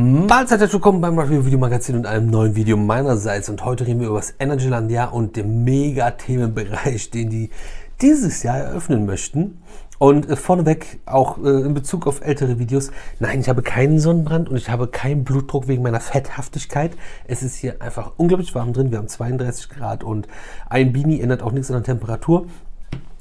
Mahlzeit, herzlich willkommen beim Ride Review Videomagazin und einem neuen Video meinerseits. Und heute reden wir über das Energylandia und den Mega-Themenbereich, den die dieses Jahr eröffnen möchten. Und vorneweg auch in Bezug auf ältere Videos. Nein, ich habe keinen Sonnenbrand und ich habe keinen Blutdruck wegen meiner Fetthaftigkeit. Es ist hier einfach unglaublich warm drin. Wir haben 32 Grad und ein Beanie ändert auch nichts an der Temperatur.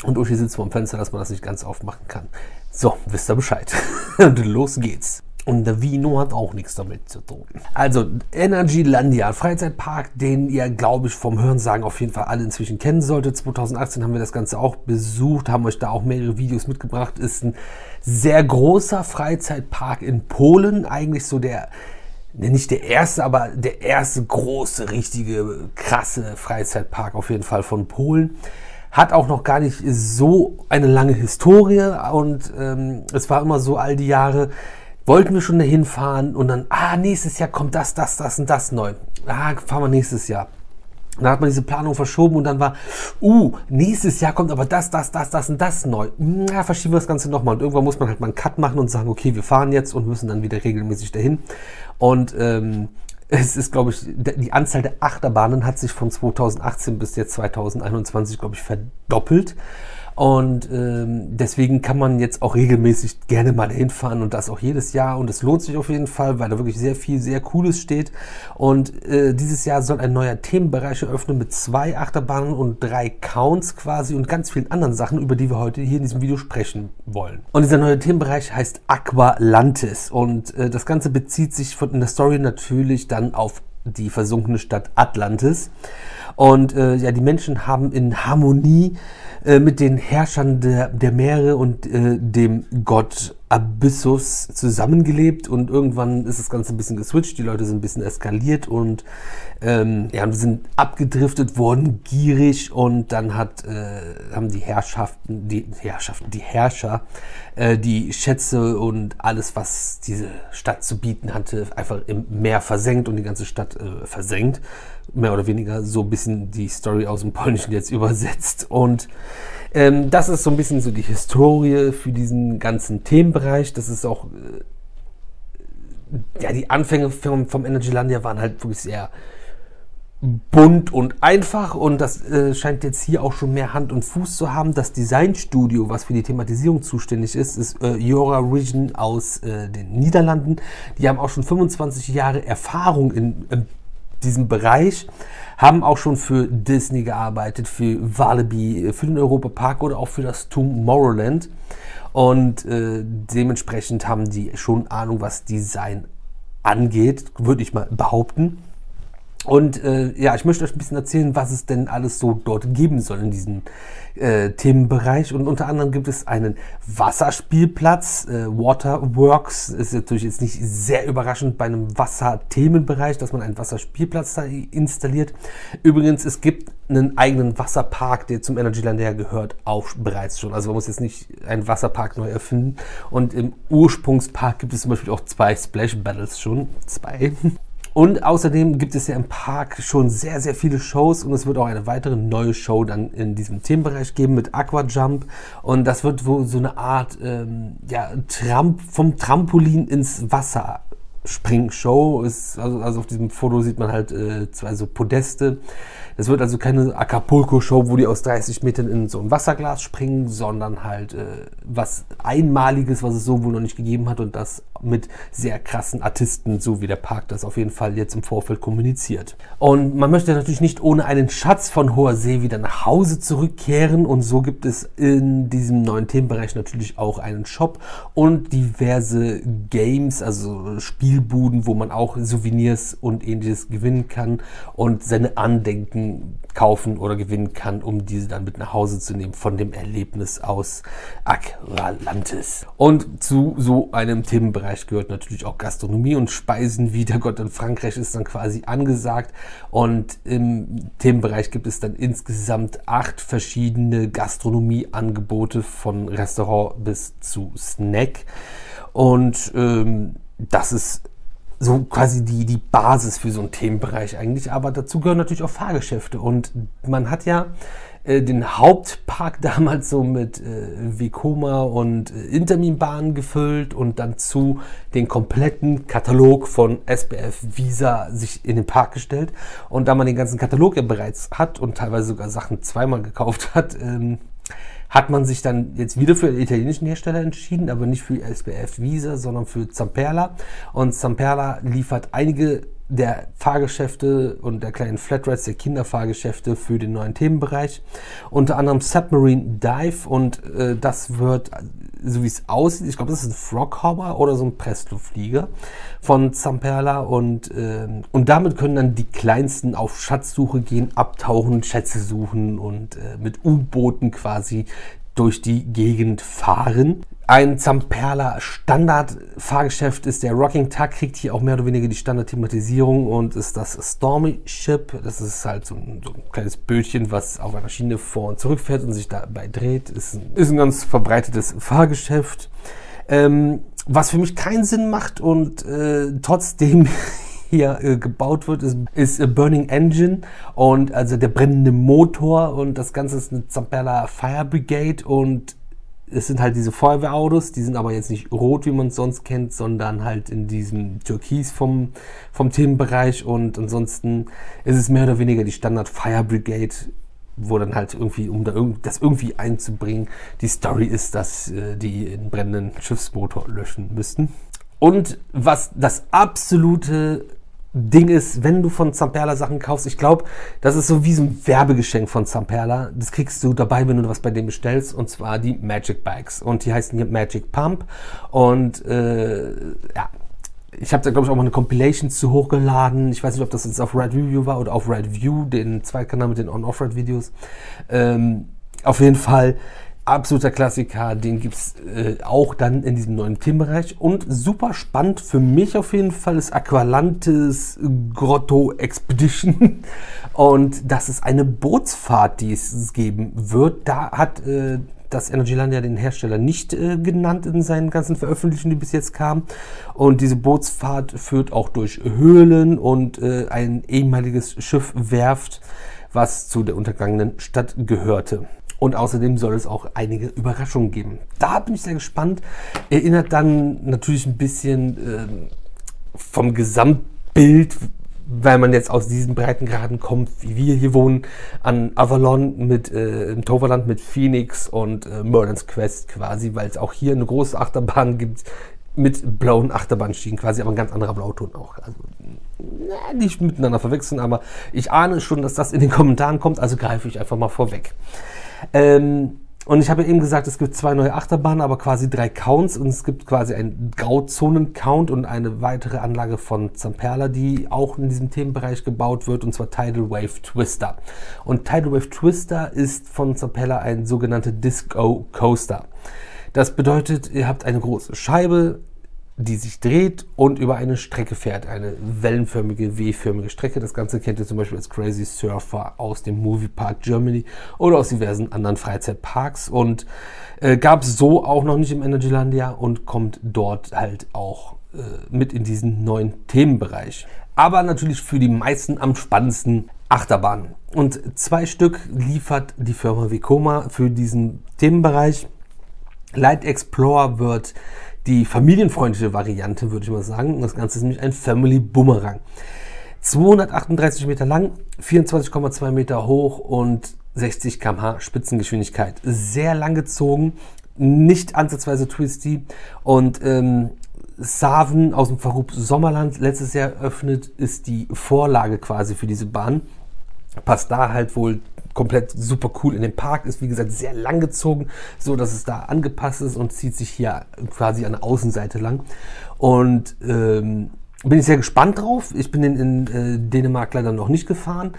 Und Uschi sitzt vor dem Fenster, dass man das nicht ganz aufmachen kann. So, wisst ihr Bescheid. Und los geht's. Und der Vino hat auch nichts damit zu tun. Also, Energylandia, Freizeitpark, den ihr, glaube ich, vom Hörensagen auf jeden Fall alle inzwischen kennen solltet. 2018 haben wir das Ganze auch besucht, haben euch da auch mehrere Videos mitgebracht. Ist ein sehr großer Freizeitpark in Polen. Eigentlich so der, nicht der erste, aber der erste große, richtige, krasse Freizeitpark auf jeden Fall von Polen. Hat auch noch gar nicht so eine lange Historie und es war immer so all die Jahre, wollten wir schon dahin fahren und dann, nächstes Jahr kommt das und das neu. Fahren wir nächstes Jahr. Dann hat man diese Planung verschoben und dann war, nächstes Jahr kommt aber das und das neu. Ja, verschieben wir das Ganze nochmal. Und irgendwann muss man halt mal einen Cut machen und sagen, okay, wir fahren jetzt und müssen dann wieder regelmäßig dahin. Und es ist, glaube ich, die Anzahl der Achterbahnen hat sich von 2018 bis jetzt 2021, glaube ich, verdoppelt. Und deswegen kann man jetzt auch regelmäßig gerne mal hinfahren und das auch jedes Jahr. Und es lohnt sich auf jeden Fall, weil da wirklich sehr viel, sehr Cooles steht. Und dieses Jahr soll ein neuer Themenbereich eröffnen mit 2 Achterbahnen und 3 Counts quasi und ganz vielen anderen Sachen, über die wir heute hier in diesem Video sprechen wollen. Und dieser neue Themenbereich heißt Aqualantis. Und das Ganze bezieht sich in der Story natürlich dann auf die versunkene Stadt Atlantis. Und ja, die Menschen haben in Harmonie mit den Herrschern der Meere und dem Gott Abyssus zusammengelebt und irgendwann ist das Ganze ein bisschen geswitcht, die Leute sind ein bisschen eskaliert und ja, sind abgedriftet worden, gierig und dann haben die Herrscher die Schätze und alles, was diese Stadt zu bieten hatte, einfach im Meer versenkt und die ganze Stadt versenkt. Mehr oder weniger so ein bisschen die Story aus dem Polnischen jetzt übersetzt und das ist so ein bisschen so die Historie für diesen ganzen Themenbereich. Das ist auch, ja, die Anfänge vom Energylandia waren halt wirklich sehr bunt und einfach und das scheint jetzt hier auch schon mehr Hand und Fuß zu haben. Das Designstudio, was für die Thematisierung zuständig ist, ist Jura Region aus den Niederlanden. Die haben auch schon 25 Jahre Erfahrung in diesem Bereich, haben auch schon für Disney gearbeitet, für Walibi, für den Europa-Park oder auch für das Tomorrowland und dementsprechend haben die schon Ahnung, was Design angeht, würde ich mal behaupten. Und ja, ich möchte euch ein bisschen erzählen, was es denn alles so dort geben soll in diesem Themenbereich. Und unter anderem gibt es einen Wasserspielplatz, Waterworks, ist natürlich jetzt nicht sehr überraschend bei einem Wasserthemenbereich, dass man einen Wasserspielplatz da installiert. Übrigens, es gibt einen eigenen Wasserpark, der zum Energylandia gehört, auch bereits schon. Also man muss jetzt nicht einen Wasserpark neu erfinden. Und im Ursprungspark gibt es zum Beispiel auch 2 Splash Battles schon, 2. Und außerdem gibt es ja im Park schon sehr, sehr viele Shows und es wird auch eine weitere neue Show dann in diesem Themenbereich geben mit Aquajump und das wird wohl so eine Art ja, vom Trampolin ins Wasser Spring-Show. Also auf diesem Foto sieht man halt 2 so Podeste. Das wird also keine Acapulco-Show, wo die aus 30 Metern in so ein Wasserglas springen, sondern halt was Einmaliges, was es so wohl noch nicht gegeben hat und das mit sehr krassen Artisten, so wie der Park das auf jeden Fall jetzt im Vorfeld kommuniziert. Und man möchte natürlich nicht ohne einen Schatz von hoher See wieder nach Hause zurückkehren und so gibt es in diesem neuen Themenbereich natürlich auch einen Shop und diverse Games, also Spielbuden, wo man auch Souvenirs und Ähnliches gewinnen kann und seine Andenken kaufen oder gewinnen kann, um diese dann mit nach Hause zu nehmen von dem Erlebnis aus Aqualantis. Und zu so einem Themenbereich gehört natürlich auch Gastronomie und Speisen, wie der Gott in Frankreich ist dann quasi angesagt. Und im Themenbereich gibt es dann insgesamt 8 verschiedene Gastronomieangebote von Restaurant bis zu Snack. Und das ist so quasi die Basis für so einen Themenbereich eigentlich, aber dazu gehören natürlich auch Fahrgeschäfte und man hat ja den Hauptpark damals so mit Vekoma und Intermin-Bahnen gefüllt und dann zu den kompletten Katalog von SBF Visa sich in den Park gestellt. Und da man den ganzen Katalog ja bereits hat und teilweise sogar Sachen zweimal gekauft hat, hat man sich dann jetzt wieder für den italienischen Hersteller entschieden, aber nicht für SBF Visa, sondern für Zamperla. Und Zamperla liefert einige der Fahrgeschäfte und der kleinen Flatrides, der Kinderfahrgeschäfte für den neuen Themenbereich. Unter anderem Submarine Dive und das wird, so wie es aussieht, ich glaube, das ist ein Froghopper oder so ein Pressluftflieger von Zamperla und damit können dann die Kleinsten auf Schatzsuche gehen, abtauchen, Schätze suchen und mit U-Booten quasi durch die Gegend fahren. Ein Zamperla Standard-Fahrgeschäft ist der Rocking Tug, kriegt hier auch mehr oder weniger die Standard-Thematisierung und ist das Stormy Ship. Das ist halt so ein kleines Bötchen, was auf einer Schiene vor und zurück fährt und sich dabei dreht. Ist ein ganz verbreitetes Fahrgeschäft, was für mich keinen Sinn macht und trotzdem hier gebaut wird, ist Burning Engine und also der brennende Motor und das Ganze ist eine Zamperla Fire Brigade und es sind halt diese Feuerwehrautos, die sind aber jetzt nicht rot, wie man es sonst kennt, sondern halt in diesem Türkis vom Themenbereich und ansonsten ist es mehr oder weniger die Standard Fire Brigade, wo dann halt irgendwie, um da das irgendwie einzubringen, die Story ist, dass die einen brennenden Schiffsmotor löschen müssten. Und was das absolute Ding ist, wenn du von Zamperla Sachen kaufst, ich glaube, das ist so wie so ein Werbegeschenk von Zamperla. Das kriegst du dabei, wenn du was bei dem bestellst, und zwar die Magic Bikes. Und die heißen hier Magic Pump. Und ja, ich habe da, glaube ich, auch mal eine Compilation zu hochgeladen. Ich weiß nicht, ob das jetzt auf Ride Review war oder auf Ride View, den Zweitkanal mit den On-Off-Ride-Videos. Auf jeden Fall absoluter Klassiker, den gibt es auch dann in diesem neuen Themenbereich. Und super spannend für mich auf jeden Fall ist Aqualantis Grotto Expedition. Und das ist eine Bootsfahrt, die es geben wird. Da hat das Energylandia den Hersteller nicht genannt in seinen ganzen Veröffentlichungen, die bis jetzt kamen. Und diese Bootsfahrt führt auch durch Höhlen und ein ehemaliges Schiff werft, was zu der untergangenen Stadt gehörte. Und außerdem soll es auch einige Überraschungen geben. Da bin ich sehr gespannt. Erinnert dann natürlich ein bisschen vom Gesamtbild, weil man jetzt aus diesen Breitengraden kommt, wie wir hier wohnen, an Avalon mit im Toverland mit Phoenix und Merlin's Quest quasi, weil es auch hier eine große Achterbahn gibt mit blauen Achterbahnstiegen quasi, aber ein ganz anderer Blauton auch. Also nicht miteinander verwechseln, aber ich ahne schon, dass das in den Kommentaren kommt, also greife ich einfach mal vorweg. Und ich habe ja eben gesagt, es gibt 2 neue Achterbahnen, aber quasi 3 Counts und es gibt quasi einen Grauzonen-Count und eine weitere Anlage von Zamperla, die auch in diesem Themenbereich gebaut wird, und zwar Tidal Wave Twister. Und Tidal Wave Twister ist von Zamperla ein sogenannter Disco Coaster. Das bedeutet, ihr habt eine große Scheibe, die sich dreht und über eine Strecke fährt, eine wellenförmige, W-förmige Strecke. Das Ganze kennt ihr zum Beispiel als Crazy Surfer aus dem Movie Park Germany oder aus diversen anderen Freizeitparks und gab es so auch noch nicht im Energylandia und kommt dort halt auch mit in diesen neuen Themenbereich. Aber natürlich für die meisten am spannendsten Achterbahnen. Und 2 Stück liefert die Firma Vekoma für diesen Themenbereich. Light Explorer wird die familienfreundliche Variante, würde ich mal sagen. Das Ganze ist nämlich ein Family Boomerang. 238 Meter lang, 24,2 Meter hoch und 60 km/h Spitzengeschwindigkeit. Sehr lang gezogen, nicht ansatzweise twisty. Und Savon aus dem Verruf Sommerland, letztes Jahr eröffnet, ist die Vorlage quasi für diese Bahn. Passt da halt wohl komplett super cool in den Park, ist wie gesagt sehr lang gezogen, so dass es da angepasst ist und zieht sich hier quasi an der Außenseite lang. Und bin ich sehr gespannt drauf. Ich bin in Dänemark leider noch nicht gefahren.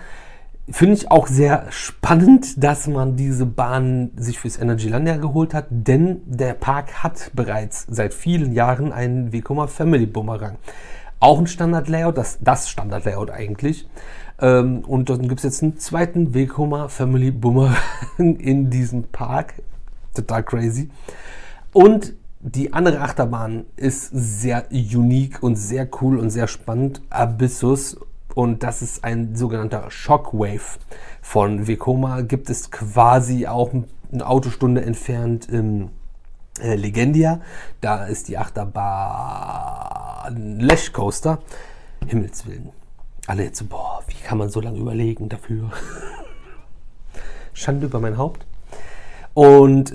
Finde ich auch sehr spannend, dass man diese Bahn sich fürs Energylandia geholt hat, denn der Park hat bereits seit vielen Jahren einen Vekoma Family Boomerang. Auch ein Standard-Layout, das Standard-Layout eigentlich. Und dann gibt es jetzt einen zweiten Vekoma Family Boomerang in diesem Park. Total crazy. Und die andere Achterbahn ist sehr unique und sehr cool und sehr spannend. Abyssus. und das ist ein sogenannter Shockwave. Von Vekoma gibt es quasi auch eine Autostunde entfernt im Legendia. Da ist die Achterbahn Lash Coaster. Himmels Willen. Alle jetzt so, boah, wie kann man so lange überlegen dafür? Schande über mein Haupt. Und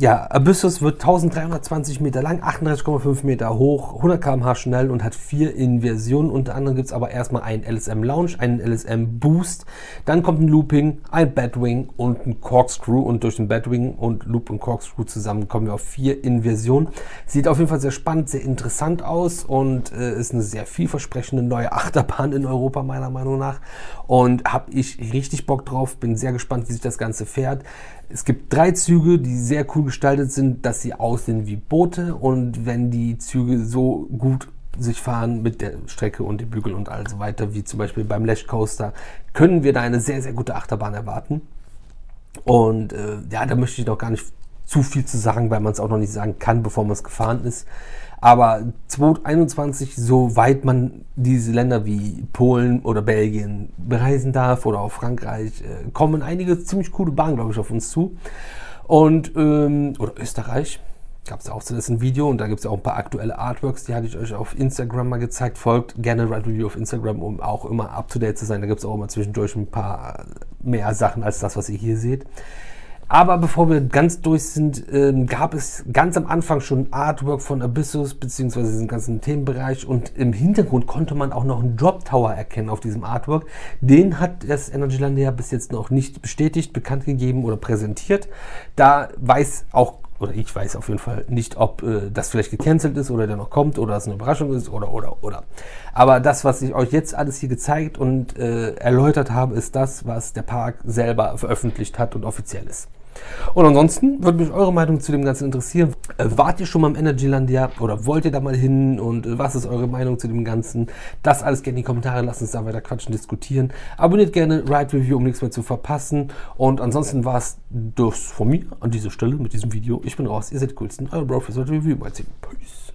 ja, Abyssus wird 1320 Meter lang, 38,5 Meter hoch, 100 km/h schnell und hat 4 Inversionen. Unter anderem gibt es aber erstmal einen LSM Lounge, einen LSM Boost, dann kommt ein Looping, ein Batwing und ein Corkscrew. Und durch den Batwing und Loop und Corkscrew zusammen kommen wir auf 4 Inversionen. Sieht auf jeden Fall sehr spannend, sehr interessant aus und ist eine sehr vielversprechende neue Achterbahn in Europa, meiner Meinung nach. Und habe ich richtig Bock drauf, bin sehr gespannt, wie sich das Ganze fährt. Es gibt 3 Züge, die sehr cool gestaltet sind, dass sie aussehen wie Boote, und wenn die Züge so gut sich fahren mit der Strecke und den Bügeln und all so weiter, wie zum Beispiel beim Lash Coaster, können wir da eine sehr, sehr gute Achterbahn erwarten. Und ja, da möchte ich noch gar nicht zu viel zu sagen, weil man es auch noch nicht sagen kann, bevor man es gefahren ist. Aber 2021, soweit man diese Länder wie Polen oder Belgien bereisen darf oder auch Frankreich, kommen einige ziemlich coole Bahnen, glaube ich, auf uns zu. Und, oder Österreich, gab es auch zuletzt ein Video und da gibt es ja auch ein paar aktuelle Artworks, die hatte ich euch auf Instagram mal gezeigt. Folgt gerne Ride Review auf Instagram, um auch immer up to date zu sein. Da gibt es auch immer zwischendurch ein paar mehr Sachen als das, was ihr hier seht. Aber bevor wir ganz durch sind, gab es ganz am Anfang schon ein Artwork von Abyssus, beziehungsweise diesen ganzen Themenbereich, und im Hintergrund konnte man auch noch einen Drop Tower erkennen auf diesem Artwork. Den hat das Energylandia bis jetzt noch nicht bestätigt, bekannt gegeben oder präsentiert. Da weiß auch, oder ich weiß auf jeden Fall nicht, ob das vielleicht gecancelt ist oder der noch kommt oder es eine Überraschung ist oder. Aber das, was ich euch jetzt alles hier gezeigt und erläutert habe, ist das, was der Park selber veröffentlicht hat und offiziell ist. Und ansonsten würde mich eure Meinung zu dem Ganzen interessieren. Wart ihr schon mal im Energylandia oder wollt ihr da mal hin und was ist eure Meinung zu dem Ganzen? Das alles gerne in die Kommentare, lasst uns da weiter quatschen, diskutieren. Abonniert gerne Ride Review, um nichts mehr zu verpassen. Und ansonsten war es das von mir an dieser Stelle mit diesem Video. Ich bin raus, ihr seid die coolsten, euer Bro fürs Ride Review. Peace.